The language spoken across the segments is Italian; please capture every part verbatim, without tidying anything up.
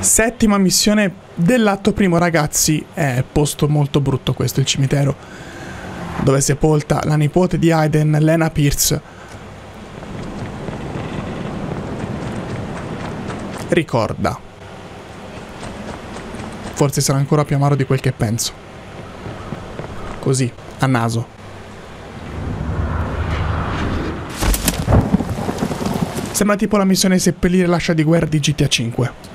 Settima missione dell'atto primo, ragazzi. È posto molto brutto questo, il cimitero dove è sepolta la nipote di Aiden, Lena Pierce. Ricorda. Forse sarà ancora più amaro di quel che penso. Così, a naso. Sembra tipo la missione seppellire l'ascia di guerra di G T A cinque.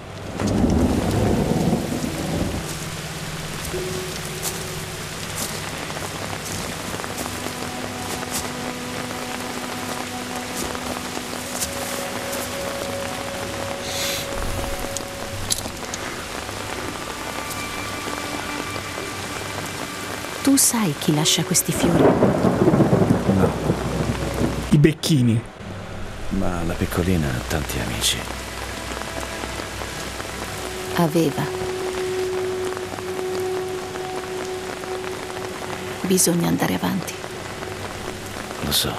Tu sai chi lascia questi fiori? No. I becchini. Ma la piccolina ha tanti amici. Aveva. Bisogna andare avanti. Lo so.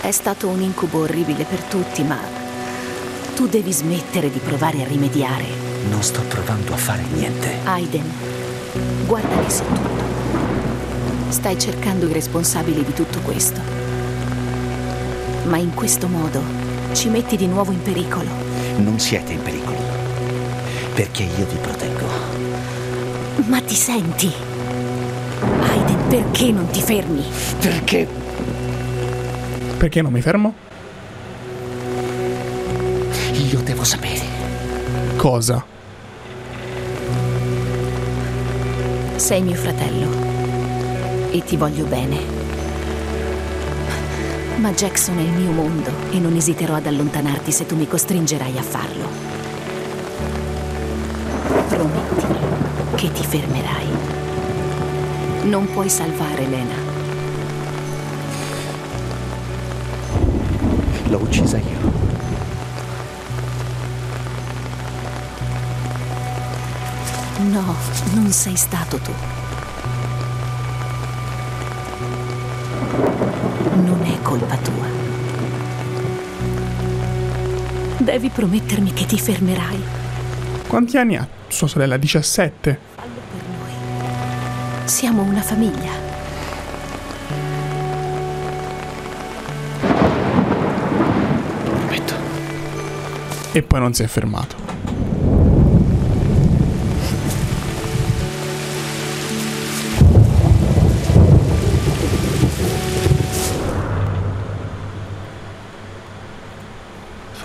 È stato un incubo orribile per tutti, ma tu devi smettere di provare a rimediare. Non sto provando a fare niente. Aiden, guarda che sei tutto. Stai cercando i responsabili di tutto questo. Ma in questo modo ci metti di nuovo in pericolo. Non siete in pericolo, perché io vi proteggo. Ma ti senti? Aiden, perché non ti fermi? Perché? Perché non mi fermo? Io devo sapere. Cosa? Sei mio fratello e ti voglio bene. Ma Jackson è il mio mondo e non esiterò ad allontanarti se tu mi costringerai a farlo. Promettimi che ti fermerai. Non puoi salvare Elena. L'ho uccisa io. No, non sei stato tu. Non è colpa tua. Devi promettermi che ti fermerai. Quanti anni ha sua sorella? diciassette. Fallo per noi. Siamo una famiglia. Prometto. E poi non si è fermato.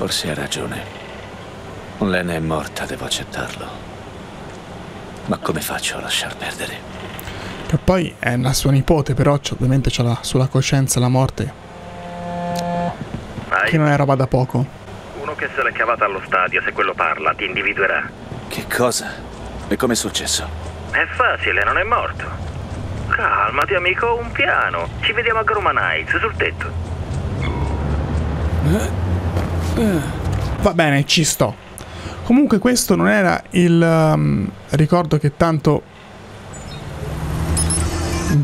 Forse ha ragione. Lena è morta, devo accettarlo. Ma come faccio a lasciar perdere? Che poi è una sua nipote, però ovviamente c'ha la, sulla coscienza la morte. Vai. Che non è roba da poco. Uno che se l'è cavata allo stadio, se quello parla, ti individuerà. Che cosa? E come è successo? È facile, non è morto. Calmati, amico, un piano. Ci vediamo a Grumman Heights, sul tetto. Eh? Va bene, ci sto. Comunque questo non era il um, ricordo che tanto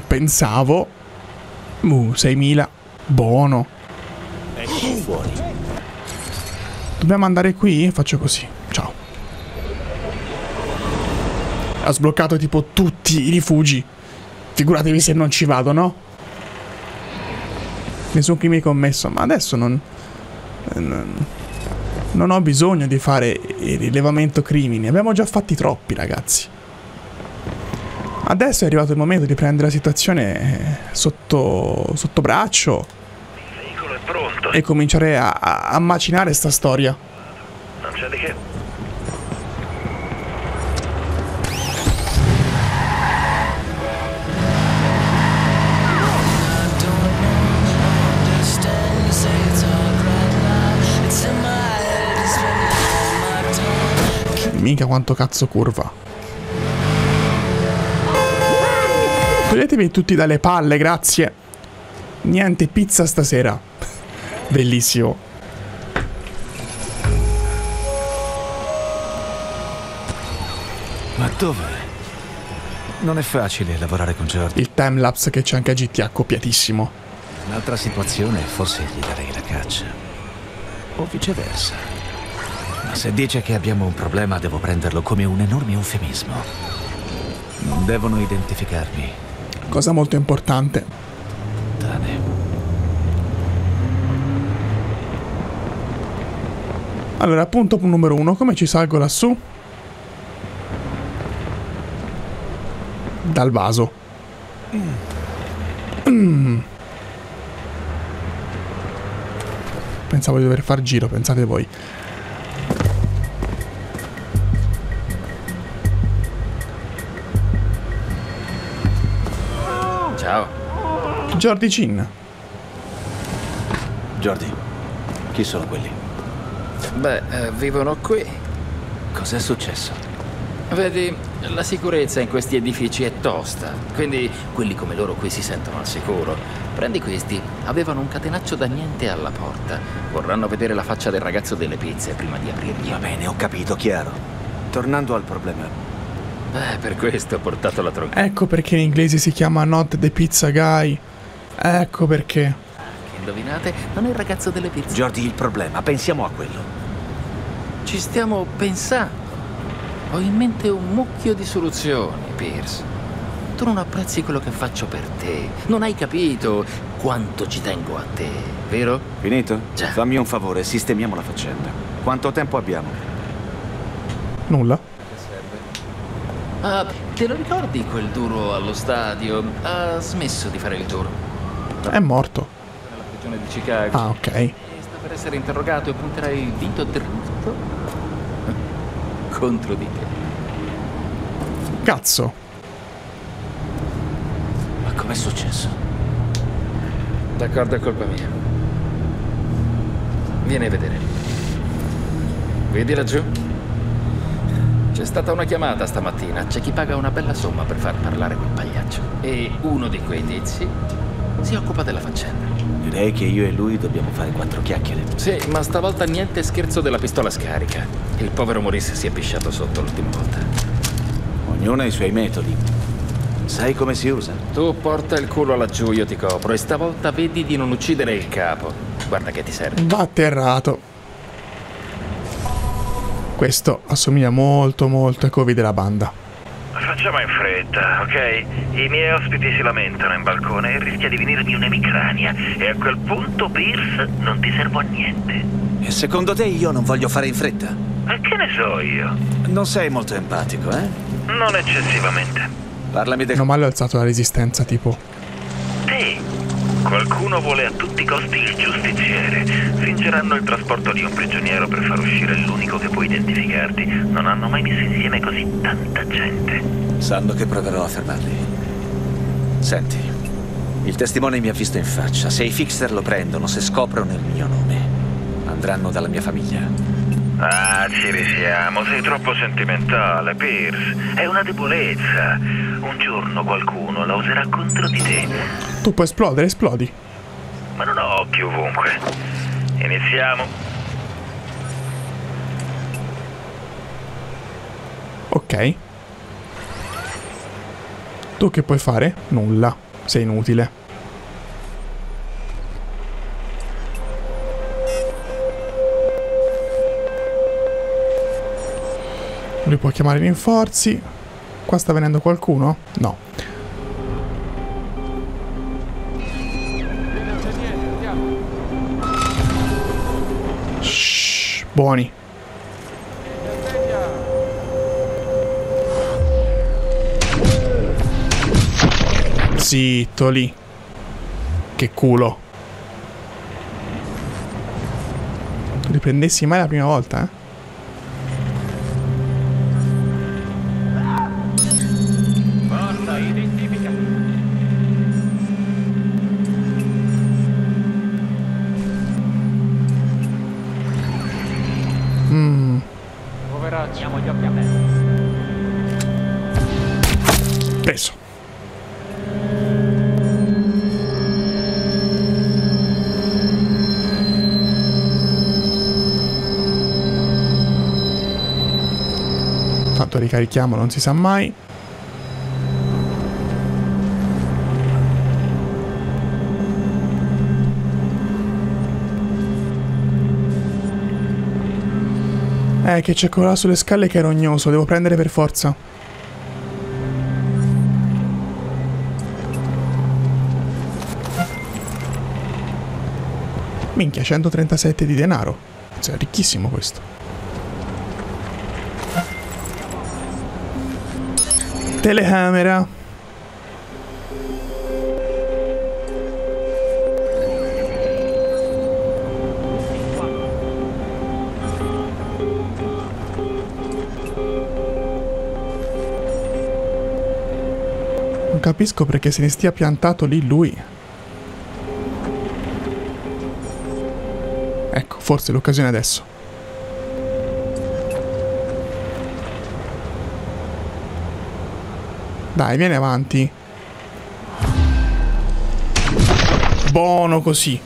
pensavo. Uh, seimila. Buono. Dobbiamo andare qui? Faccio così. Ciao. Ha sbloccato tipo tutti i rifugi. Figuratevi se non ci vado, no? Nessun crimine commesso. Ma adesso non... non ho bisogno di fare il rilevamento crimini. Abbiamo già fatti troppi, ragazzi. Adesso è arrivato il momento di prendere la situazione sotto, sotto braccio. Il veicolo è pronto. E cominciare a, a, a macinare sta storia. Non c'è di che. Minchia quanto cazzo curva. Toglietevi tutti dalle palle, grazie. Niente pizza stasera. Bellissimo. Dov'è? Non è facile lavorare con Jordi. Il timelapse che c'è anche a G T A, copiatissimo. Un'altra situazione, forse gli darei la caccia. O viceversa. Ma se dice che abbiamo un problema, devo prenderlo come un enorme eufemismo. Non devono identificarmi. Cosa molto importante. Tane. Allora, punto numero uno. Come ci salgo lassù? Dal vaso. Mm. Pensavo di dover far giro, pensate voi. Ciao. Jordi Chin. Jordi, chi sono quelli? Beh, eh, vivono qui. Cos'è successo? Vedi... La sicurezza in questi edifici è tosta, quindi quelli come loro qui si sentono al sicuro. Prendi questi, avevano un catenaccio da niente alla porta. Vorranno vedere la faccia del ragazzo delle pizze prima di aprirgli. Va bene, ho capito, chiaro. Tornando al problema. Beh, per questo ho portato la tronca. Ecco perché in inglese si chiama Not the Pizza Guy. Ecco perché. Indovinate, non è il ragazzo delle pizze. Jordi, il problema, pensiamo a quello. Ci stiamo pensando. Ho in mente un mucchio di soluzioni, Pierce. Tu non apprezzi quello che faccio per te. Non hai capito quanto ci tengo a te, vero? Finito? Già. Fammi un favore, sistemiamo la faccenda. Quanto tempo abbiamo? Nulla. Ah, te lo ricordi quel duro allo stadio? Ha smesso di fare il tour. È morto. Nella prigione di Chicago. Ah, ok. E sta per essere interrogato e punterà il dito dritto contro di te. Cazzo. Ma com'è successo? D'accordo, è colpa mia. Vieni a vedere. Vedi laggiù? C'è stata una chiamata stamattina. C'è chi paga una bella somma per far parlare quel pagliaccio. E uno di quei tizi si occupa della faccenda. Direi che io e lui dobbiamo fare quattro chiacchiere. Sì, ma stavolta niente scherzo della pistola scarica. Il povero Maurice si è pisciato sotto l'ultima volta. Ognuno ha i suoi metodi. Sai come si usa? Tu porta il culo laggiù, io ti copro. E stavolta vedi di non uccidere il capo. Guarda che ti serve. Batterrato. Questo assomiglia molto molto ai covi della banda. Facciamo in fretta, ok? I miei ospiti si lamentano in balcone e rischia di venirmi un'emicrania. E a quel punto, Pierce, non ti servo a niente. E secondo te io non voglio fare in fretta? Ma che ne so io? Non sei molto empatico, eh? Non eccessivamente. Parlami del... Non male ho alzato la resistenza, tipo... Sì, qualcuno vuole a tutti i costi il giustiziere. Fingeranno il trasporto di un prigioniero per far uscire l'unico che può identificarti. Non hanno mai messo insieme così tanta gente. Sanno che proverò a fermarli. Senti, il testimone mi ha visto in faccia. Se i fixer lo prendono, se scoprono il mio nome, andranno dalla mia famiglia. Ah, ci risiamo. Sei troppo sentimentale, Pierce. È una debolezza. Un giorno qualcuno la userà contro di te. Tu puoi esplodere, esplodi. Ma non ho occhi ovunque. Iniziamo. Ok. Tu che puoi fare? Nulla. Sei inutile. Lui può chiamare i rinforzi. Qua sta venendo qualcuno? No. Shhh, buoni. Zitto lì. Che culo. Riprendessi mai la prima volta, eh? Mmm. Preso. Intanto ricarichiamo, non si sa mai. Eh, che c'è quello là sulle scale che è rognoso, devo prendere per forza. Minchia, centotrentasette di denaro. Cioè, è ricchissimo questo. Telecamera. Non capisco perché se ne stia piantato lì lui. Ecco, forse è l'occasione adesso. Dai, vieni avanti. Buono così.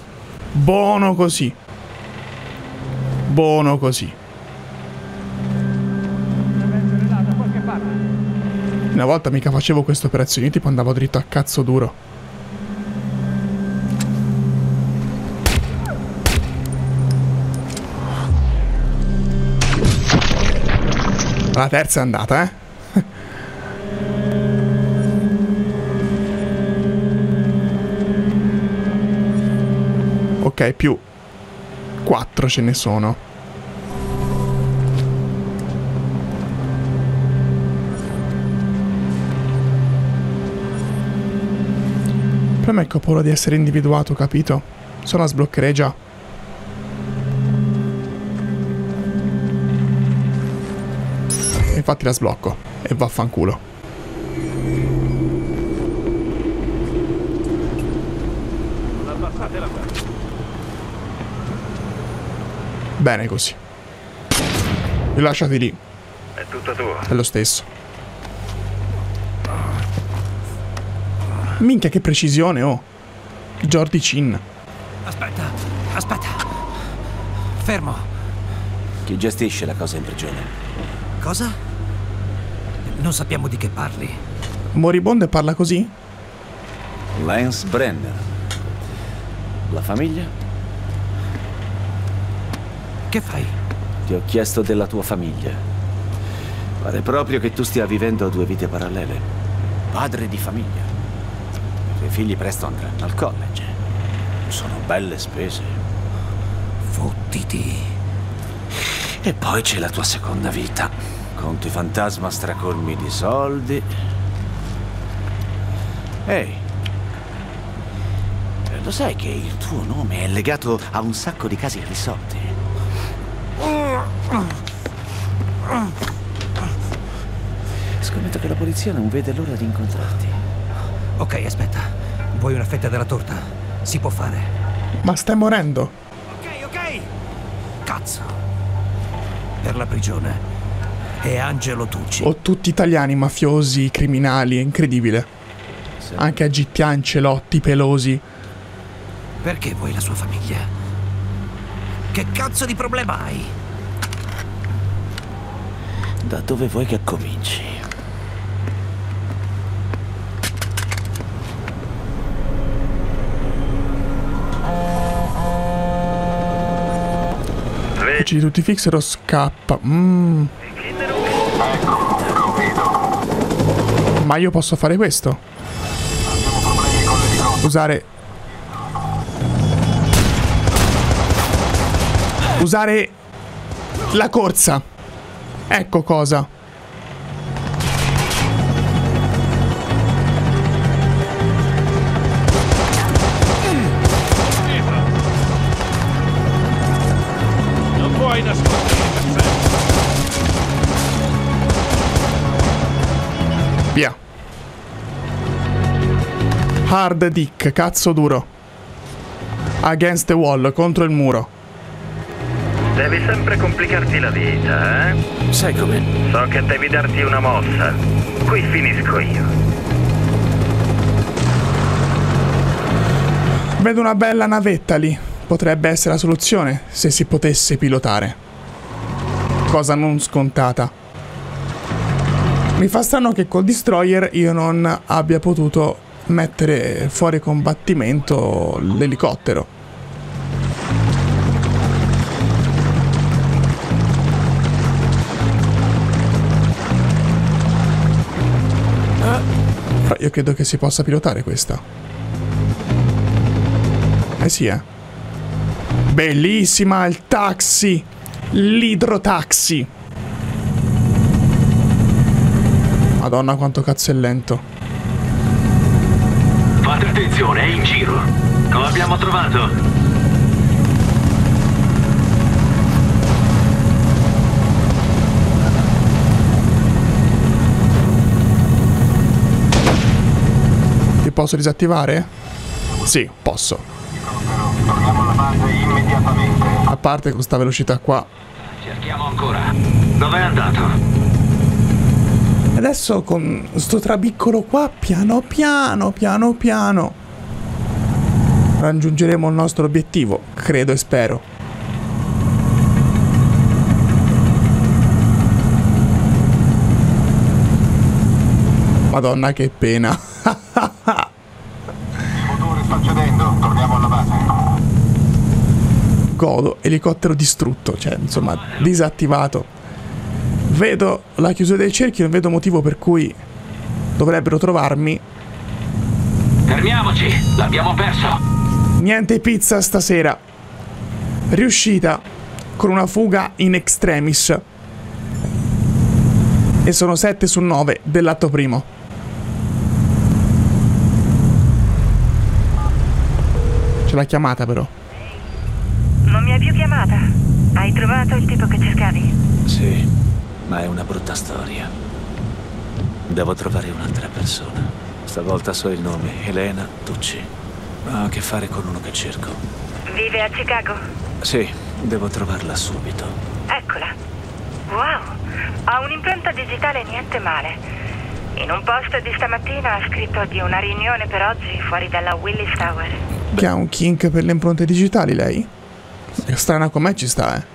Buono così. Buono così. Una volta mica facevo queste operazioni, tipo andavo dritto a cazzo duro. La terza è andata, eh? Ok, più quattro ce ne sono. Per me è paura di essere individuato, capito? Se no la sbloccherei già. Infatti la sblocco e vaffanculo. Bene così. Li lasciati lì. È tutta tua. È lo stesso. Minchia che precisione, oh. Jordi Chin. Aspetta, aspetta. Fermo. Chi gestisce la cosa in prigione? Cosa? Non sappiamo di che parli. Moribondo e parla così? Lance Brenner. La famiglia? Che fai? Ti ho chiesto della tua famiglia. Pare proprio che tu stia vivendo due vite parallele. Padre di famiglia. I tuoi figli presto andranno al college. Sono belle spese. Fottiti. E poi c'è la tua seconda vita. Conti fantasma stracolmi di soldi. Ehi, lo sai che il tuo nome è legato a un sacco di casi irrisolti? Scommetto che la polizia non vede l'ora di incontrarti. Ok, aspetta. Vuoi una fetta della torta? Si può fare. Ma stai morendo. Ok, ok. Cazzo. Per la prigione. E Angelo Tucci. Ho tutti italiani, mafiosi, criminali, è incredibile. Sì. Anche Aggi Piancelotti, pelosi. Perché vuoi la sua famiglia? Che cazzo di problema hai? Da dove vuoi che cominci? Tucci di tutti fixero scappa. Mmm. Ma io posso fare questo? Usare... Usare... La corsa. Ecco cosa. Non puoi nascondere. Via. Hard dick, cazzo duro. Against the wall, contro il muro. Devi sempre complicarti la vita, eh? Sai come? So che devi darti una mossa. Qui finisco io. Vedo una bella navetta lì. Potrebbe essere la soluzione se si potesse pilotare. Cosa non scontata. Mi fa strano che col destroyer io non abbia potuto mettere fuori combattimento l'elicottero. Però io credo che si possa pilotare questa. Eh sì, eh. Bellissima il taxi! L'idrotaxi! Madonna quanto cazzo è lento. Fate attenzione, è in giro. Lo abbiamo trovato. Ti posso disattivare? Sì, posso. Torniamo alla base immediatamente. A parte con sta velocità qua. Cerchiamo ancora. Dov'è andato? Adesso con sto trabiccolo qua, piano piano, piano piano, raggiungeremo il nostro obiettivo, credo e spero. Madonna che pena. Il motore sta cedendo, torniamo alla base. Godo, elicottero distrutto, cioè insomma disattivato. Vedo la chiusura del cerchio, non vedo motivo per cui dovrebbero trovarmi. Fermiamoci, l'abbiamo perso. Niente pizza stasera. Riuscita con una fuga in extremis. E sono sette su nove dell'atto primo. C'è la chiamata però. Non mi hai più chiamata. Hai trovato il tipo che cercavi? Sì. Ma è una brutta storia. Devo trovare un'altra persona. Stavolta so il nome, Elena Tucci. Ha a che fare con uno che cerco. Vive a Chicago? Sì, devo trovarla subito. Eccola. Wow, ha un'impronta digitale niente male. In un post di stamattina ha scritto di una riunione per oggi fuori dalla Willis Tower. Che ha un kink per le impronte digitali lei? Strana com'è, ci sta eh.